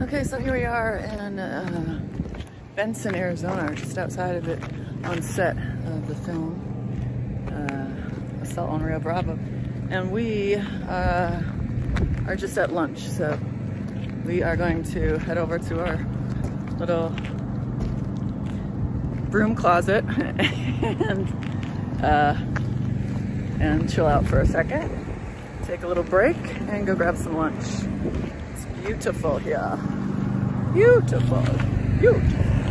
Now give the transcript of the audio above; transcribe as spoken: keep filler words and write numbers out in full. Okay, so here we are in uh, Benson, Arizona, or just outside of it, on set of the film uh, Assault on Rio Bravo. And we uh, are just at lunch, so we are going to head over to our little broom closet and uh, and chill out for a second, take a little break, and go grab some lunch. It's beautiful here. Beautiful, beautiful.